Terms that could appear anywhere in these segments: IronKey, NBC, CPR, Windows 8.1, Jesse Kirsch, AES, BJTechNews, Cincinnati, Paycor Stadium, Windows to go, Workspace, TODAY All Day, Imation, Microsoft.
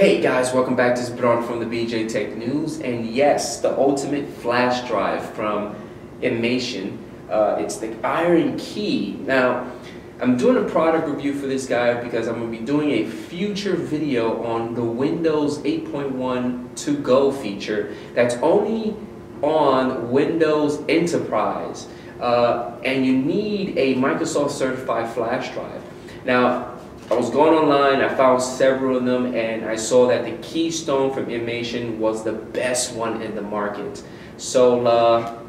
Hey guys, welcome back. This is Bron from the BJ Tech News, and yes, the ultimate flash drive from Imation. It's the IronKey. Now, I'm doing a product review for this guy because I'm going to be doing a future video on the Windows 8.1 to go feature that's only on Windows Enterprise, and you need a Microsoft certified flash drive. Now, I was going online, I found several of them, and I saw that the Keystone from Imation was the best one in the market. So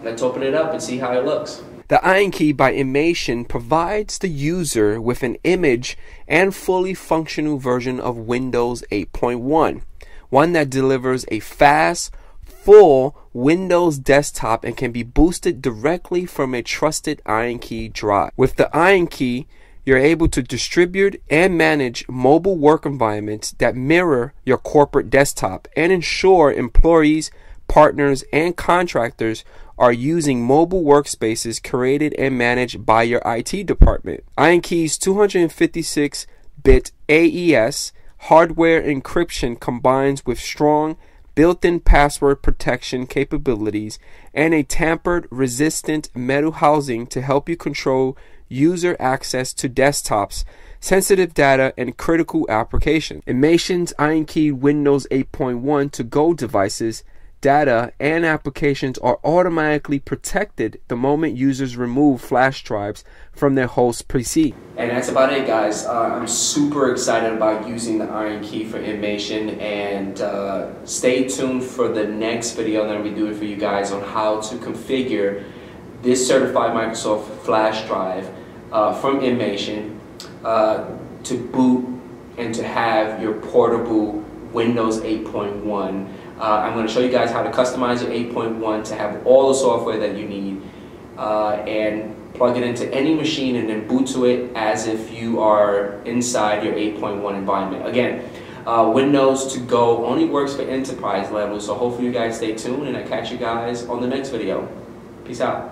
let's open it up and see how it looks. The IronKey by Imation provides the user with an image and fully functional version of Windows 8.1. One that delivers a fast, full Windows desktop and can be boosted directly from a trusted IronKey drive. With the IronKey, you're able to distribute and manage mobile work environments that mirror your corporate desktop and ensure employees, partners, and contractors are using mobile workspaces created and managed by your IT department. IronKey's 256-bit AES hardware encryption combines with strong built-in password protection capabilities and a tamper-resistant metal housing to help you control user access to desktops, sensitive data, and critical applications. Imation's IronKey Windows 8.1 to-go devices, data, and applications are automatically protected the moment users remove flash drives from their host PC. And that's about it, guys. I'm super excited about using the IronKey for Imation, and stay tuned for the next video that I'll be doing for you guys on how to configure this certified Microsoft flash drive from Imation to boot and to have your portable Windows 8.1. I'm going to show you guys how to customize your 8.1 to have all the software that you need, and plug it into any machine and then boot to it as if you are inside your 8.1 environment. Again, Windows to go only works for enterprise level, so hopefully you guys stay tuned, and I'll catch you guys on the next video. Peace out.